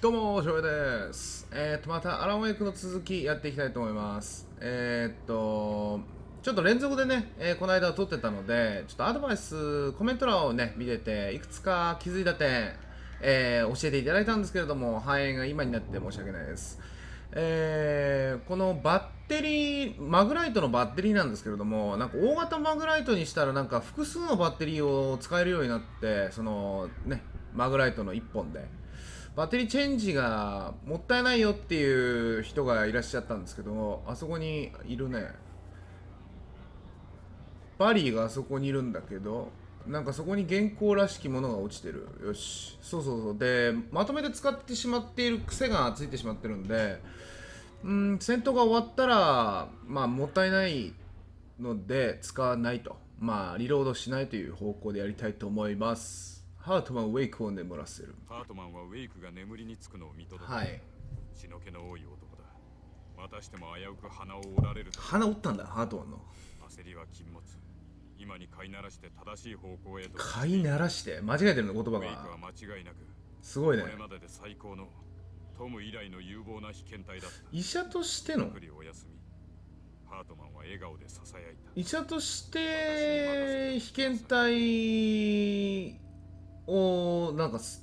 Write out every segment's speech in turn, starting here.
どうも、翔平です。またアランウェイクの続きやっていきたいと思います。ちょっと連続でね、この間撮ってたので、ちょっとアドバイス、コメント欄をね、見てて、いくつか気づいた点、教えていただいたんですけれども、反映が今になって申し訳ないです。このバッテリー、マグライトのバッテリーなんですけれども、なんか大型マグライトにしたら、なんか複数のバッテリーを使えるようになって、そのね、マグライトの1本で。バッテリーチェンジがもったいないよっていう人がいらっしゃったんですけど、あそこにいるね。バリーがあそこにいるんだけど、なんかそこに原稿らしきものが落ちてる。よし。そう。で、まとめて使ってしまっている癖がついてしまってるんで、戦闘が終わったら、まあもったいないので使わないと。まあリロードしないという方向でやりたいと思います。ハートマンウェイクを眠らせる。ハートマンはウェイクが眠りにつくのを見届けた。はい。血の気の多い男だ。またしても危うく鼻を折られる。鼻折ったんだ、ハートマンの。焦りは禁物。今に飼いならして正しい方向へと。飼いならして間違えてるの、言葉が。ウェイクは間違いなく。すごいね。これまでで最高のトム以来の有望な被験体だった。医者としての。ハートマンは笑顔で囁いた。医者として被験体。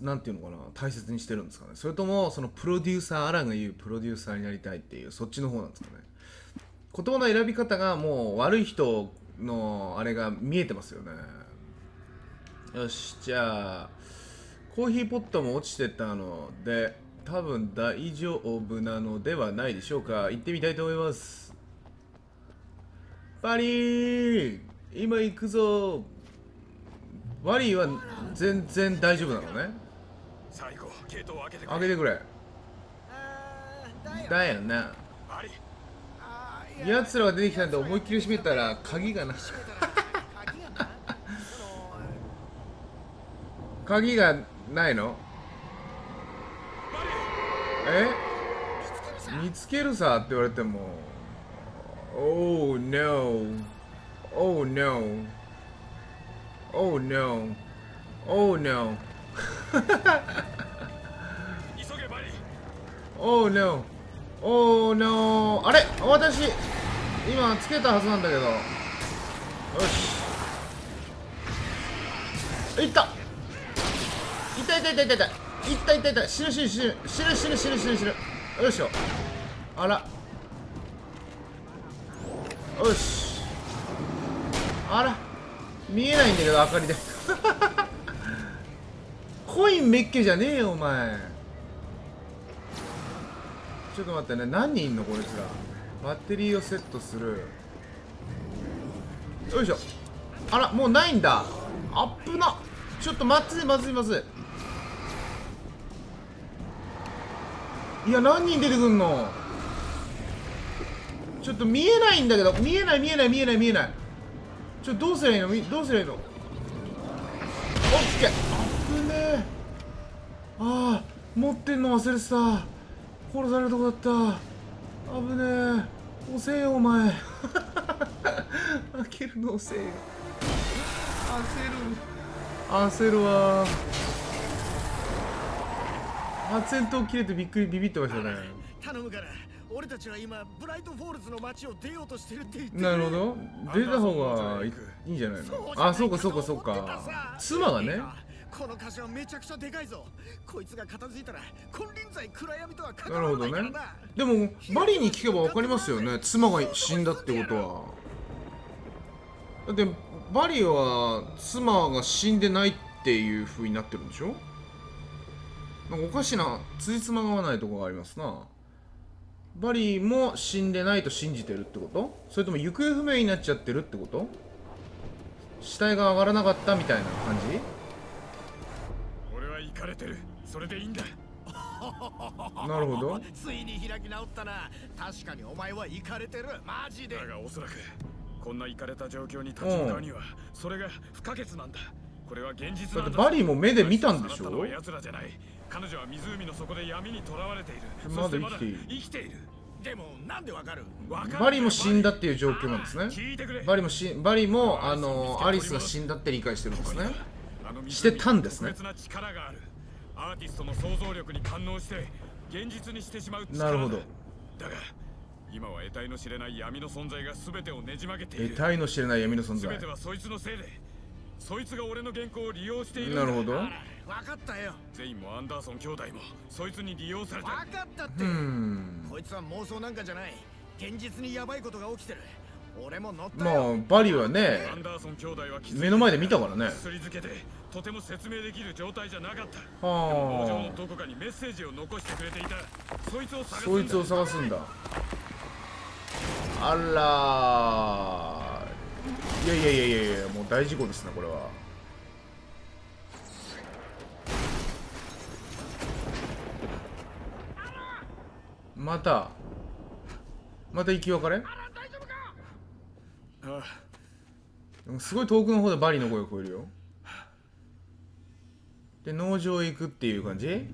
なんていうのかな、大切にしてるんですかね、それともそのプロデューサー、アランが言うプロデューサーになりたいっていう、そっちの方なんですかね。言葉の選び方がもう悪い人のあれが見えてますよね。よし、じゃあコーヒーポットも落ちてたので多分大丈夫なのではないでしょうか。行ってみたいと思います。バリー、今行くぞ。バリーは全然大丈夫なのね。最後、ゲートを開けてくれ。開けてくれ。だよな。奴らが出てきたんで思いっきり閉めたら鍵がな。鍵がないの？え？見つけるさって言われても。Oh no. Oh no.Oh no. Oh no. Oh no. Oh no. あれ、私今つけたはずなんだけど。よし。いった。いった。死ぬ。よいしょ。あら。よし。あら。見えないんだけど、明かりで。コインめっけじゃねえよ、お前。ちょっと待ってね、何人いんのこいつら。バッテリーをセットする。よいしょ。あら、もうないんだ。あっぶな。ちょっとまずい。いや、何人出てくんの。ちょっと見えないんだけど、見えない。ちょっとどうすりゃいいの？オッケー。危ねえ。ああ、持ってんの忘れてた。殺されるとこだった。危ねえ。遅えよ、お前。開けるの遅えよ。焦るわ。発煙筒切れてビビってましたね。頼むから。俺たちは今ブライトフォールズの街を出ようとしてるって言ってる。なるほど、出た方がいいんじゃないの。あ、そうか。妻がね、この箇所はめちゃくちゃでかいぞ。こいつが片付いたら金輪際暗闇とは関わらないからな。なるほどね。でもバリーに聞けばわかりますよね、妻が死んだってことは。だってバリーは妻が死んでないっていう風になってるんでしょ。なんかおかしな辻褄が合わないところがありますな。バリーも死んでないと信じてるってこと、それとも行方不明になっちゃってるってこと、死体が上がらなかったみたいな感じ。俺はイカれてる。それでいいんだ。なるほど。ついに開き直ったな。確かにお前はイカれてる。マジで。だがおそらくこんなイカれた状況に立ち向かうにはそれが不可欠なんだ。これは現実だって。バリーも目で見たんでしょ。彼女は湖の底で闇に囚われている。まだ生きている。でもなんでわかる？バリーも死んだっていう状況なんですね。バリーもアリスが死んだって理解してるんですね。してたんですね。アーティストの想像力に感応して現実にしてしまう力だ。なるほど。だが今は得体の知れない闇の存在が全てをねじ曲げている。得体の知れない闇の存在。全てはそいつのせいで、そいつが俺の原稿を利用している。なるほど。分かったよ。ゼインもアンダーソン兄弟もそいつに利用された。分かったって。こいつは妄想なんかじゃない。現実にやばいことが起きてる。俺も乗ったよ。まあバリはね、目の前で見たからね。とても説明できる状態じゃなかった。はあ。でものどこかにメッセージを残してくれていた。そいつを探すんだ。あらー。いやいやいやいやいや、もう大事故ですねこれは。また行き別れ？でもすごい遠くの方でバリの声が聞こえるよ。で、農場へ行くっていう感じ。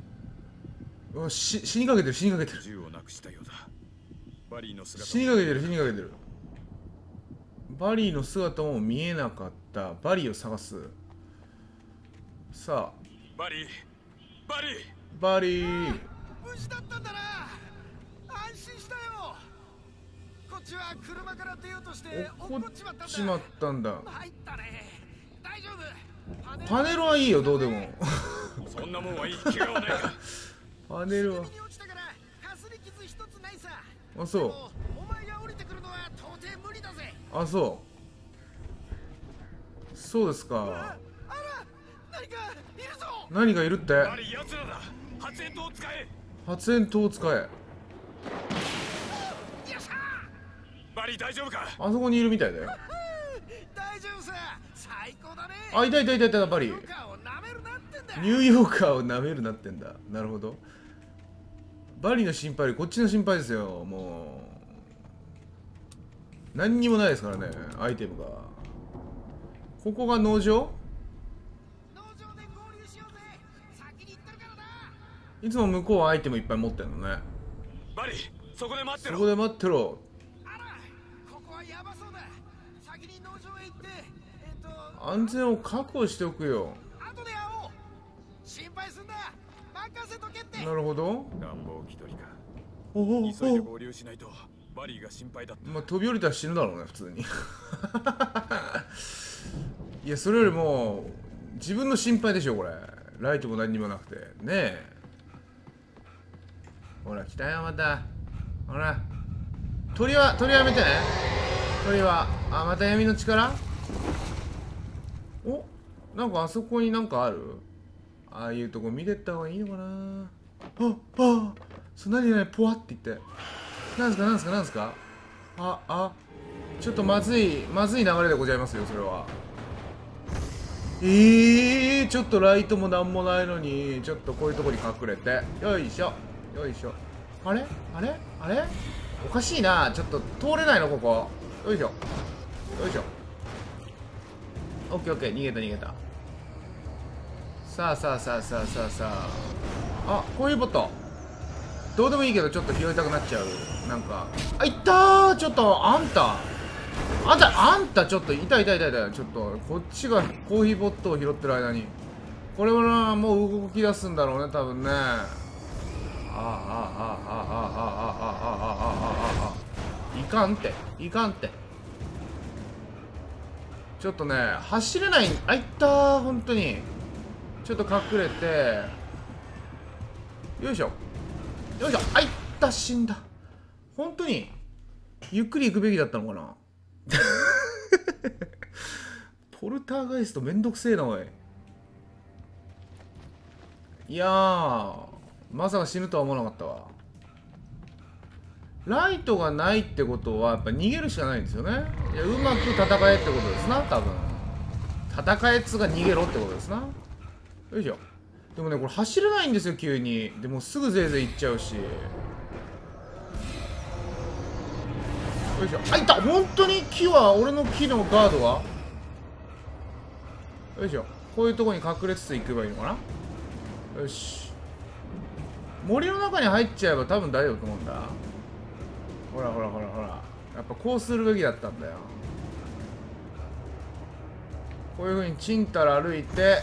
死にかけてる、死にかけてる。銃をなくしたようだ。バリーの姿も。死にかけてる、死にかけてる。バリーの姿も見えなかった。バリーを探す。さあ。バリー。バリー。バリー。無事だったんだな。安心したよ。こっちは車から出ようとして落っこっちまったんだ。入ったね。大丈夫。パネルはいいよ、どうでも。そんなもんはいい。怪我はないか。パネルは。あ、そう。あ、そう。そうですか。何かいるって。発煙筒を使え。発煙筒を使え。バリー大丈夫か。あそこにいるみたいだよ。大丈夫さ。最高だね。あ、いたいたいたいた、やっぱり。ニューヨーカーをなめるなってんだ。なるほど。バリの心配よりこっちの心配ですよ。もう何にもないですからね、アイテムが。ここが農場？農場で合流しようぜ。先に行ってるからな。いつも向こうはアイテムいっぱい持ってるのね。バリ、そこで待ってろ。そこで待ってろ。安全を確保しておくよ。なるほど。おおおお。まあ飛び降りたら死ぬだろうね普通に。いやそれよりも自分の心配でしょこれ。ライトも何にもなくてねえ。ほら来たよまた。ほら鳥はやめてね。鳥はあまた闇の力。お、なんかあそこになんかある？ああいうとこ見てった方がいいのかな。あ、そんなにね、ぽわって言って。なんすか。ちょっとまずい流れでございますよ、それは。ちょっとライトもなんもないのに、ちょっとこういうとこに隠れて。よいしょ、よいしょ。あれおかしいな、ちょっと通れないの、ここ。よいしょ、よいしょ。オッケーオッケー、逃げた。さあ。あ、こういうボットどうでもいいけどちょっと拾いたくなっちゃう。なんかあ、いったー。ちょっとあんたちょっといた。ちょっとこっちがコーヒーボットを拾ってる間にこれはな、もう動き出すんだろうね多分ね。あ、いかんって。ちょっとね、走れない。あ、いったー、ほんとに。ちょっと隠れて。よいしょ。あ、いった、死んだ。ほんとに、ゆっくり行くべきだったのかな。ポルターガイストめんどくせえな、おい。いやー、まさか死ぬとは思わなかったわ。ライトがないってことはやっぱ逃げるしかないんですよね。いや、うまく戦えってことですな、多分。戦えっつうか逃げろってことですな。よいしょ。でもね、これ走れないんですよ、急に。でもすぐぜい行っちゃうし。よいしょ。あ、いた！本当に木は、俺の木のガードは？よいしょ。こういうとこに隠れつつ行けばいいのかな。よし。森の中に入っちゃえば多分大丈夫と思うんだ。ほら。やっぱこうするべきだったんだよ。こういうふうにちんたら歩いて、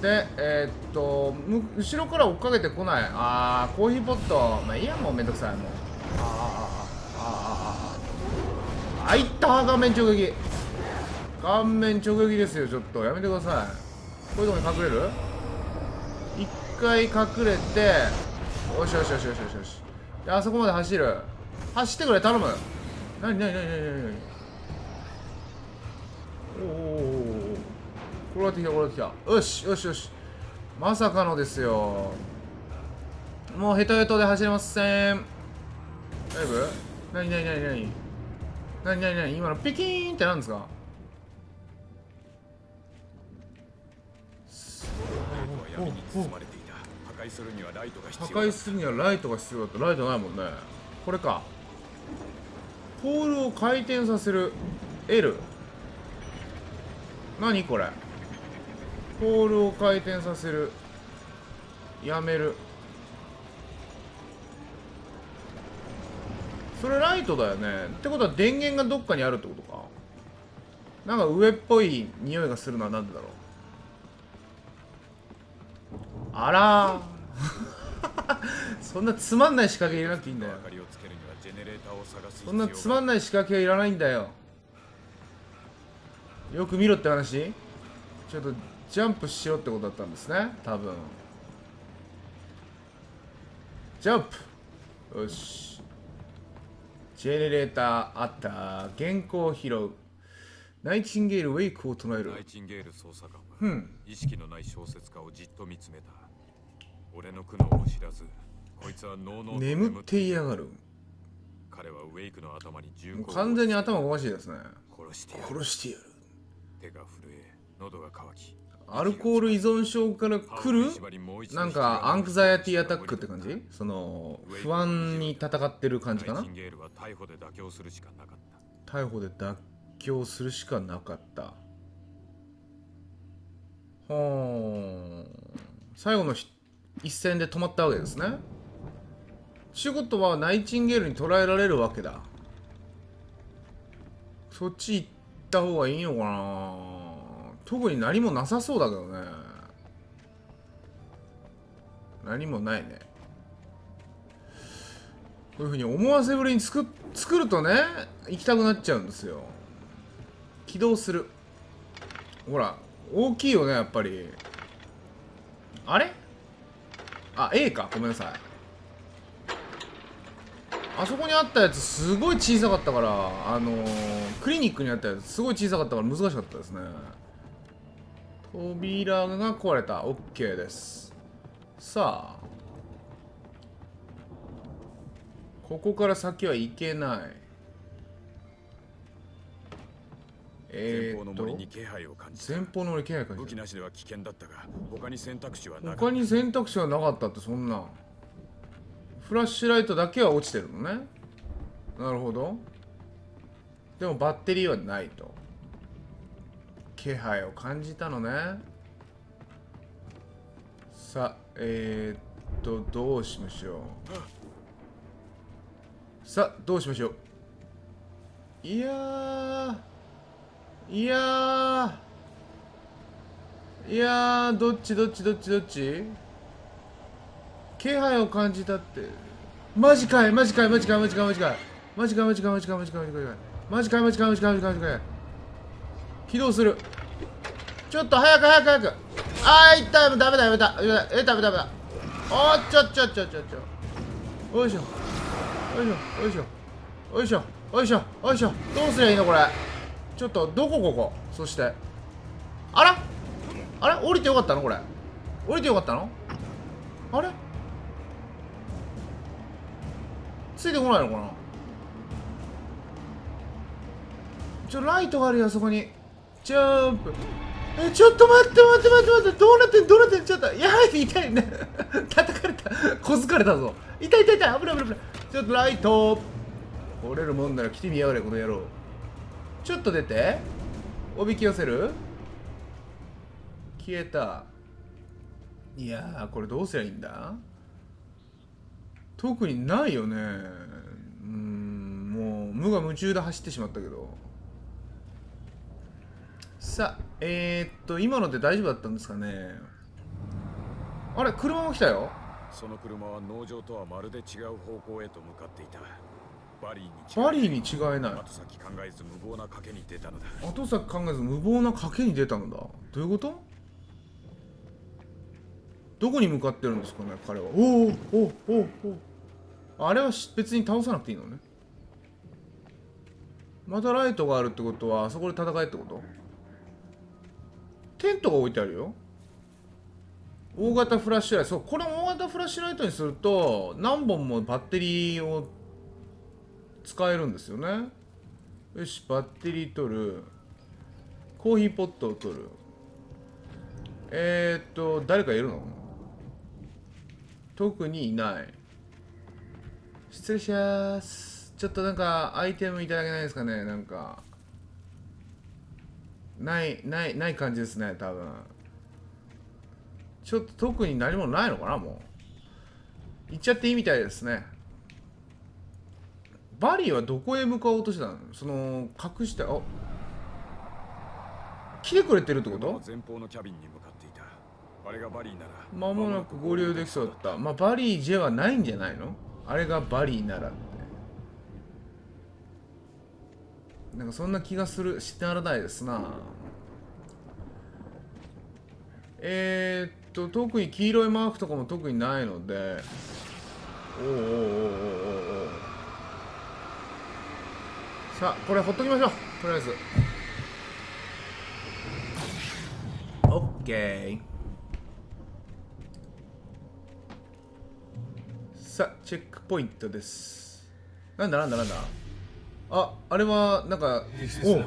で、後ろから追っかけてこない。あー、コーヒーポット。まあいいや、もうめんどくさい、もう。あいったー、顔面直撃。顔面直撃ですよ、ちょっと。やめてください。こういうとこに隠れる？一回隠れて、よしよしよしよしよし。で、あそこまで走る。走ってくれ、頼む。なになになになになに。おお、転がってきた、転がってきた。よしよしよし。まさかのですよ。もうヘトヘトで走れません。ライブ？なになになになに。なになになに、今のピキーンってなんですか。破壊するにはライトが必要。破壊するにはライトが必要だった。ライトないもんね。これか。ポールを回転させる L。何これ。ポールを回転させる。やめる。それライトだよね。ってことは電源がどっかにあるってことか。なんか上っぽい匂いがするのはなんでだろう。あらそんなつまんない仕掛けいらなくていいんだよ。そんなつまんない仕掛けはいらないんだよ。よく見ろって話。ちょっとジャンプしろってことだったんですね、多分。ジャンプ。よし、ジェネレーターあった。原稿を拾う。ナイチンゲールウェイクを唱える。ナイチンゲール捜査官は、意識のない小説家をじっと見つめた。俺の苦悩を知らず、こいつは脳の眠っていやがる。彼はウェイクの頭に銃口を。もう完全に頭おかしいですね。殺してやる。手が震え、喉が渇き。アルコール依存症から来るなんかアンクザイアティアタックって感じ？その不安に戦ってる感じかな。ナイチンゲールは逮捕で妥協するしかなかった。逮捕で妥協。妥協するしかなかった。最後の一戦で止まったわけですね。ちゅうことはナイチンゲールに捕らえられるわけだ。そっち行った方がいいのかな。特に何もなさそうだけどね。何もないね。こういうふうに思わせぶりに作るとね、行きたくなっちゃうんですよ。起動する。ほら大きいよね、やっぱり。あれ、あ A か、ごめんなさい。あそこにあったやつすごい小さかったから、クリニックにあったやつすごい小さかったから難しかったですね。扉が壊れた。 OK です。さあ、ここから先は行けない。前方の森に気配を感じた。武器なしでは危険だったが、他に選択肢はなかったって。そんなフラッシュライトだけは落ちてるのね。なるほど。でもバッテリーはないと。気配を感じたのね。さあ、どうしましょう。さあ、どうしましょう。いやー、どっち気配を感じたって。マジかい。起動する。ちょっと早く。あー、いった。ダメだ。おっ、ちょ。おいしょ。どうすりゃいいのこれ。ちょっとどこ、ここ。そしてあれ降りてよかったのこれ。あれついてこないのかな。ライトがあるよ、そこに。ジャンプ。ちょっと待って、どうなってん。ちょっとやばい、痛いね叩かれた小づかれたぞ。痛い。危ない。ちょっとライト折れるもんなら来てみやがれこの野郎。ちょっと出て、おびき寄せる。消えた。いやー、これどうすりゃいいんだ。特にないよね。もう無我夢中で走ってしまったけど。さあ、今ので大丈夫だったんですかね。あれ、車も来たよ。その車は農場とはまるで違う方向へと向かっていた。バリーに違いない。後先考えず無謀な賭けに出たのだ。どういうこと？どこに向かってるんですかね、彼は。おお、あれは別に倒さなくていいのね。またライトがあるってことは、あそこで戦えってこと？テントが置いてあるよ。大型フラッシュライト。そう、これも大型フラッシュライトにすると何本もバッテリーを使えるんですよね。よし、バッテリー取る。コーヒーポットを取る。誰かいるの？特にいない。失礼しやーす。ちょっとなんかアイテムいただけないですかね。なんかない感じですね。多分ちょっと特に何もないのかな。もう行っちゃっていいみたいですね。バリーはどこへ向かおうとしてたの？その隠して、あ、来てくれてるってこと？前方のキャビンに向かっていた。あれがバリーなら間もなく合流できそうだった。まあバリー J はないんじゃないの？あれがバリーならってなんかそんな気がするしならないですな。特に黄色いマークとかも特にないので。さあ、これほっときましょう。とりあえずオッケー。さあ、チェックポイントです。なんだあ、あれはなんか、おう、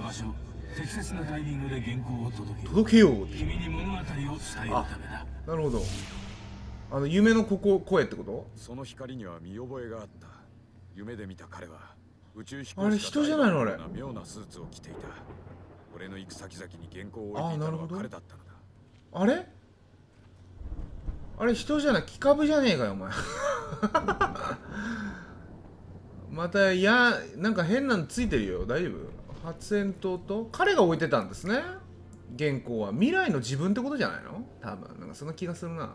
適切なタイミングで原稿を届けよう。君に物語を伝えるためだ。なるほど。あの夢のここ声ってこと？その光には見覚えがあった。夢で見た彼は宇宙飛行士。あれ人じゃないの？あれ妙なスーツを着ていた。俺の行く先々に原稿を置いていたのは彼だったのだ。あれ人じゃない。木株じゃねえかよお前またなんか変なのついてるよ。大丈夫？発煙筒と彼が置いてたんですね。原稿は未来の自分ってことじゃないの？多分なんかそんな気がするな。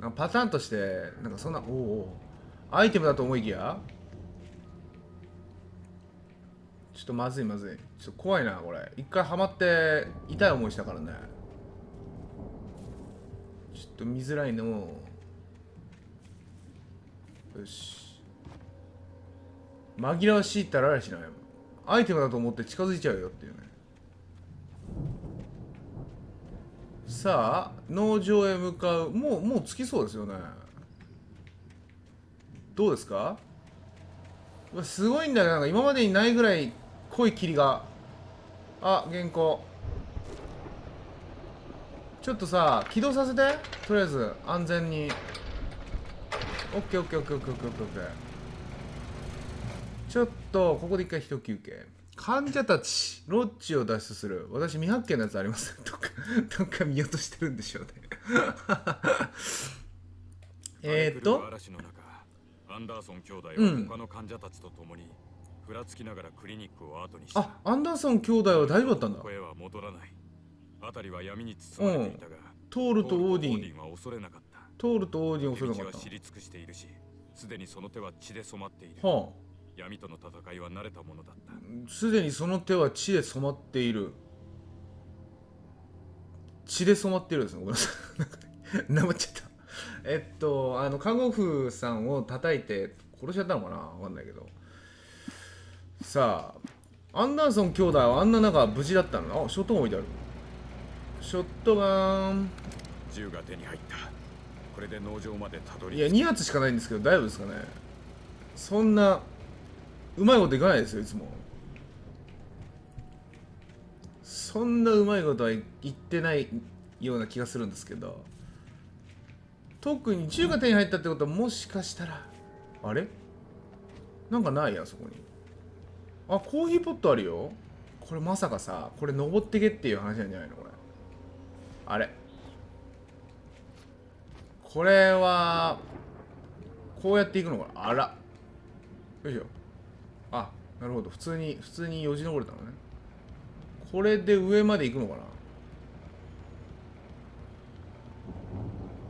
なんかパターンとしてなんかそんな、アイテムだと思いきや、ちょっとまずい。ちょっと怖いなこれ。一回ハマって痛い思いしたからね。ちょっと見づらいの。よし、紛らわしいったらあれしないもん。アイテムだと思って近づいちゃうよっていうね。さあ、農場へ向かう。もう着きそうですよね。どうですか？すごいんだよ。なんか今までにないぐらい濃い霧が。あ、原稿。ちょっとさ、起動させて。とりあえず安全に。オッケー。ちょっとここで一回一休憩。患者たち、ロッジを脱出する。私、未発見のやつあります。どっか見落としてるんでしょうねアンダーソン兄弟は他の患者たちと共にふらつきながらクリニックを後にした。あ、アンダーソン兄弟は大丈夫だったんだ。声は戻らない。辺りは闇に包まれていたが、トールとオーディンは恐れなかった。は知り尽くしているし、すでにその手は血で染まっている。はあ、闇との戦いは慣れたものだった。すでにその手は血で染まっている。ですね。ごめんなさいなまっちゃった。看護婦さんを叩いて殺しちゃったのかな、わかんないけど。さあ、アンダーソン兄弟はあんな中無事だったの。あ、ショットガン置いてある。ショットガン、銃が手に入った。これで農場までたどり着く。いや、2発しかないんですけど大丈夫ですかね。そんなうまいこといかないですよ、いつも。そんなうまいことは言ってないような気がするんですけど。特に銃が手に入ったってことは、もしかしたら、あれなんかないや、そこに。あ、コーヒーポットあるよ。これまさかさ、これ登ってけっていう話なんじゃないのこれ。あれ、これはこうやっていくのかな。あら、よいしょ。あ、なるほど。普通によじ登れたのね。これで上まで行くのかな。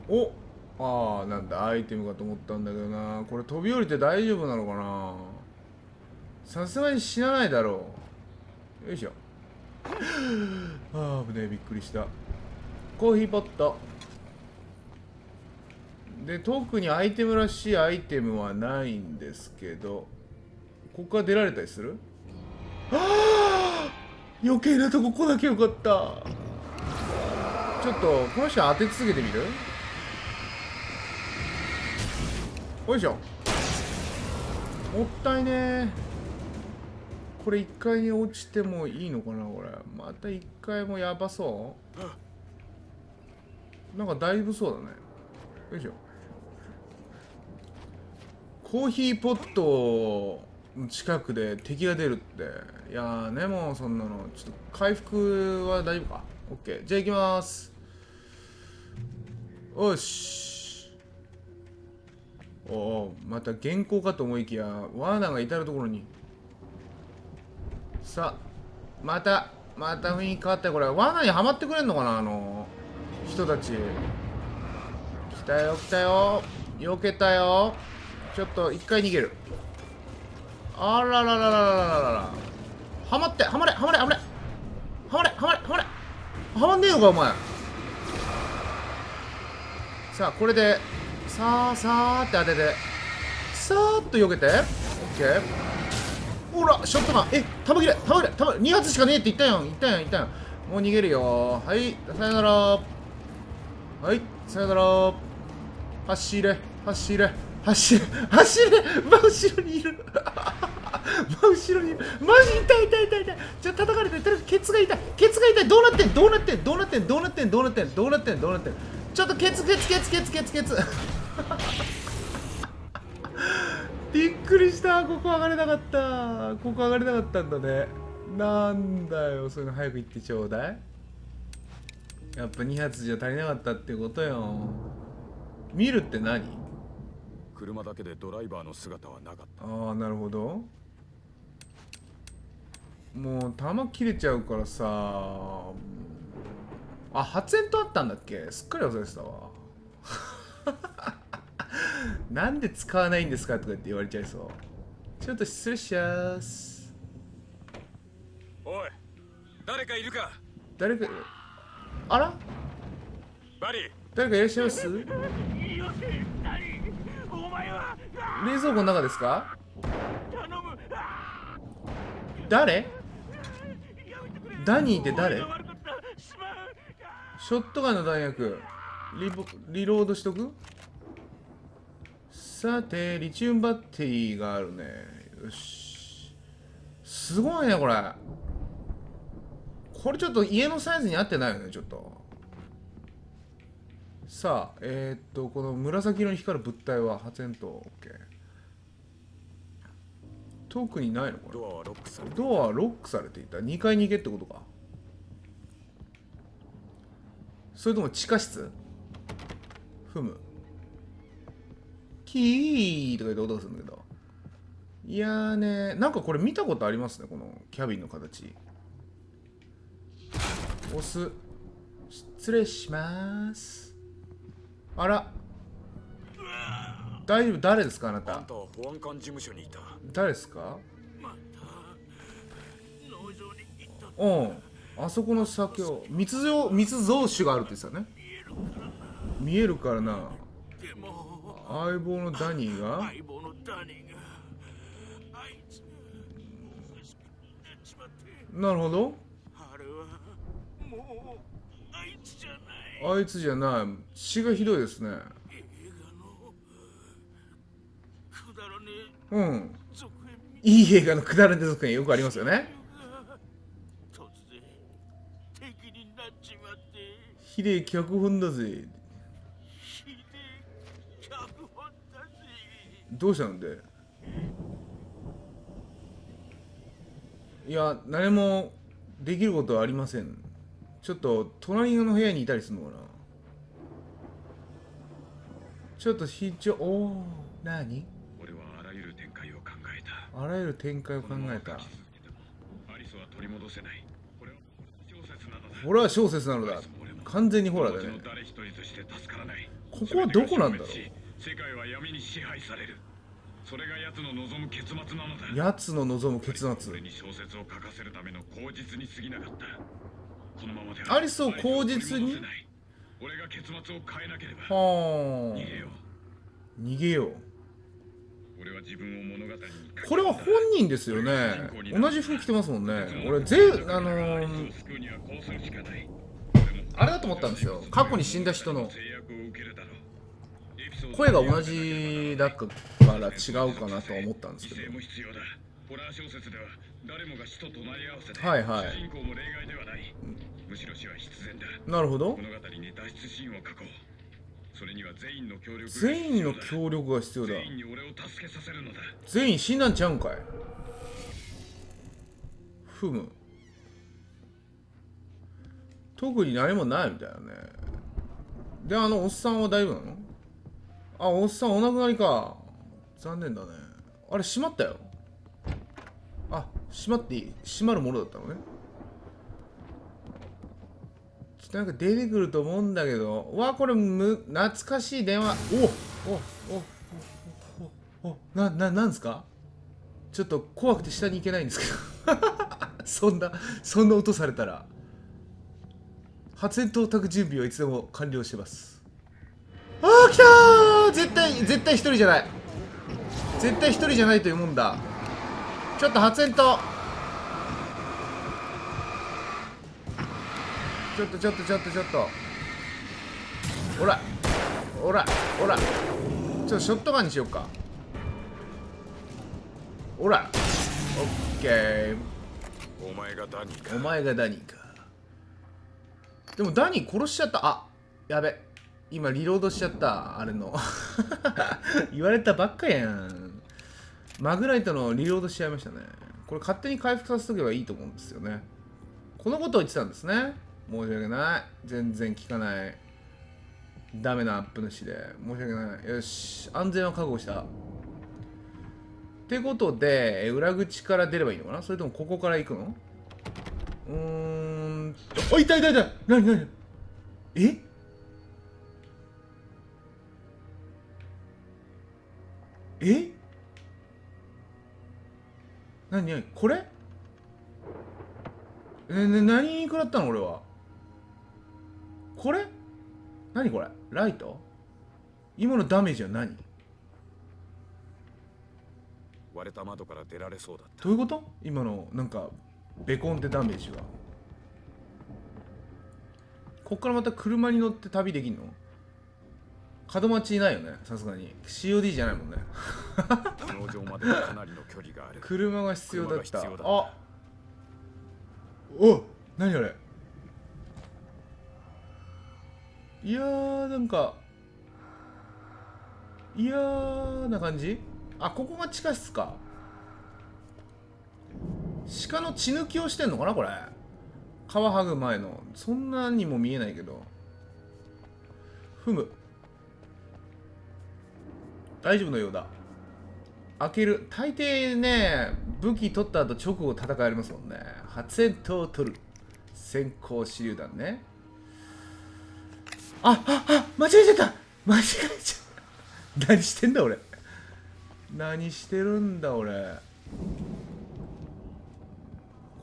お、ああ、なんだアイテムかと思ったんだけどな。これ飛び降りて大丈夫なのかな。さすがに死なないだろう。よいしょ。ああ、危ねえ、びっくりした。コーヒーポットで、特にアイテムらしいアイテムはないんですけど、ここから出られたりする？ああ、余計なとこ来なきゃよかった。ちょっとこの人当て続けてみる？よいしょ。もったいねー。これ1階に落ちてもいいのかな。これまた1階もやばそう。なんかだいぶそうだね。よいしょ。コーヒーポットの近くで敵が出るって、いやーね、もうそんなのちょっと回復は大丈夫か。オッケー、じゃあ行きます。よし。おお、また原稿かと思いきや罠が至るところに。さあ、また雰囲気変わった。これ罠にはまってくれんのかな、あの人たち。来たよ来たよ、避けたよ。ちょっと一回逃げる。あららららららら、はまって、はまれはまれはまれはまれはまれはまれ、はまんねえのかお前。さあ、これでさあさあって当てて、さーっと避けて、オッケー。ほらショットガン、え、弾切れ弾切れ弾切れ、2発しかねえって言ったやん言ったやん言ったやん。もう逃げるよ。はい、さよなら。はい、さよなら。走れ走れ走れ走れ、真後ろにいる真後ろにいる。マジ痛い痛い痛い痛い。じゃあ叩かれて、ケツが痛いケツが痛い。どうなってんどうなってんどうなってんどうなってんどうなってんどうなってんどうなってん。ちょっとケツケツケツケツケツケツびっくりした。ここ上がれなかった。ここ上がれなかったんだね。なんだよ、そういうの早く言ってちょうだい。やっぱ2発じゃ足りなかったってことよ。見るって何？車だけでドライバーの姿はなかった。ああ、なるほど。もう弾切れちゃうからさあ。発煙筒あったんだっけ。すっかり忘れてたわなんで使わないんですかとかって言われちゃいそう。ちょっと失礼しやーす。おい、誰かいるか。誰か、あら、バリー、誰かいらっしゃいます？冷蔵庫の中ですか？誰？ダニーって誰？ショットガンの弾薬リロードしとく。さて、リチウムバッテリーがあるね。よし、すごいねこれ。これちょっと家のサイズに合ってないよね、ちょっと。さあ、この紫色に光る物体は発煙筒。オッケー。特にないのこれ。ドアはロックされていた。2階に行けってことか。それとも地下室？ふむ。キーとか言って音がするんだけど。いやーねー、なんかこれ見たことありますね、このキャビンの形。押す。失礼しまーす。あら、大丈夫？誰ですかあなた。誰ですか？うん、あそこの先を密造酒があるって言ってたね。見えるからな。相棒のダニーが、なるほど、あいつじゃない。血がひどいですね。うん、いい映画のくだらねえ続編よくありますよね。ひでえ脚本だぜ。どうしたんで。いや、何もできることはありません。ちょっと隣の部屋にいたりするのかな。ちょっと非常、おー、何？俺はあらゆる展開を考えた。あらゆる展開を考えた。俺は小説なのだ。完全にホラーだね。ここはどこなんだろう。世界は闇に支配される。それが奴の望む結末なのだ。奴の望む結末。俺に小説を書かせるための口実に過ぎなかった。このままではアリスを口実に。俺が結末を変えなければ逃げよう逃げよう。俺は自分を物語に。これは本人ですよね。同じ服着てますもんね。俺あれだと思ったんですよ。過去に死んだ人の声が同じだから違うかなと思ったんですけど。はいはい。なるほど。全員の協力が必要だ。全員死んだんちゃうんかい。ふむ。特に何もないみたいなね。で、あのおっさんは大丈夫なの？あ、おっさんお亡くなりか。残念だね。あれ閉まったよ。あ、閉まっていい。閉まるものだったのね。なんか出てくると思うんだけど。わあ、これ懐かしい電話。おおおおおおなんですか。ちょっと怖くて下に行けないんですけどそんな音されたら発煙到達準備はいつでも完了してます。あー、来たー。絶対一人じゃない。絶対一人じゃないというもんだ。ちょっと発煙筒ちょっとおらちょっとショットガンにしよっか。おらオッケー。お前がダニーか。でもダニー殺しちゃった。あ、やべ、今リロードしちゃった。あれの言われたばっかやん。マグライトのリロードしちゃいましたね。これ勝手に回復させとけばいいと思うんですよね。このことを言ってたんですね。申し訳ない。全然効かない。ダメなアップ主で。申し訳ない。よし。安全は確保した。ってことで、裏口から出ればいいのかな？それともここから行くの？お、いた。なに。え？え？なにこれ？何食らったの俺は。これ何これ。ライト。今のダメージは何。割れた窓から出られそうだった。どういうこと。今のなんかベコンってダメージは。こっからまた車に乗って旅できんの。門待ちいないよねさすがに。 COD じゃないもんね農場までかなりの距離がある。車が必要だった。あ、お、何あれ。いやー、なんかいやーな感じ。あ、ここが地下室か。鹿の血抜きをしてんのかなこれ。皮剥ぐ前の。そんなにも見えないけど。ふむ、大丈夫のようだ。開ける。大抵ね、武器取った後直後戦えますもんね。発煙筒を取る。先行手榴弾ね。あ、間違えちゃった何してんだ俺。何してるんだ俺。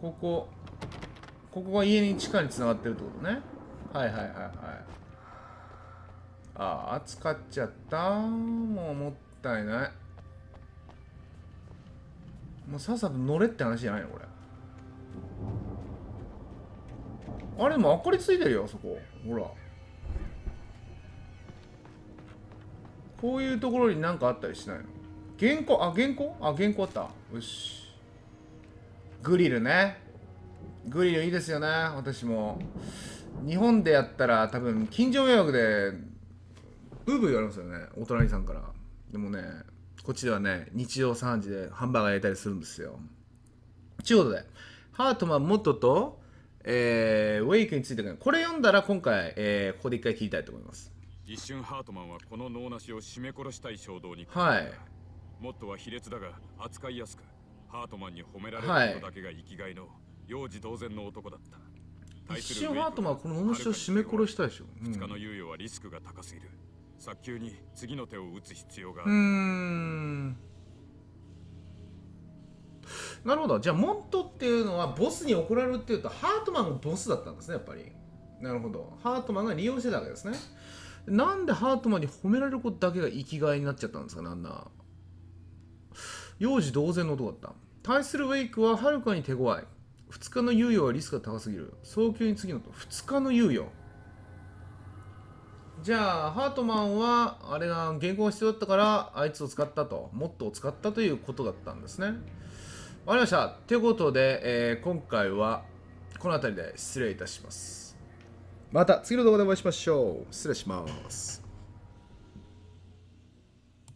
ここが家に地下につながってるってことね。はい。ああ、使っちゃった。もったいない。もうさっさと乗れって話じゃないのこれ。あれ、もう明かりついてるよそこ。ほら、こういうところに何かあったりしないの。原稿あった。よし、グリルね。グリルいいですよね。私も日本でやったら多分近所迷惑でブーブー言われますよねお隣さんから。でもね、こっちではね、日常3時でハンバーガー焼いたりするんですよ。ちゅうことで、ハートマン元と、ウェイクについて、これ読んだら今回、ここで一回聞きたいと思います。一瞬ハートマンはこの脳なしを締め殺したい衝動に。はい。モットは卑劣だが扱いやすく、ハートマンに褒められることだけが生きがいの、幼児同然の男だった。一瞬ハートマンはこの脳なしを締め殺したいでしょ。2日の猶予はリスクが高すぎる。早急に次の手を打つ必要がある。なるほど。じゃあモントっていうのはボスに怒られるっていうと、ハートマンがボスだったんですね、やっぱり。なるほど。ハートマンが利用してたわけですね。なんでハートマンに褒められることだけが生きがいになっちゃったんですかね、あんな。幼児同然の男だった。対するウェイクははるかに手強い。2日の猶予はリスクが高すぎる。早急に次のと。2日の猶予。じゃあ、ハートマンは、あれが、原稿が必要だったから、あいつを使ったと、モットーを使ったということだったんですね。わかりました。ということで、今回は、この辺りで失礼いたします。また次の動画でお会いしましょう。失礼します。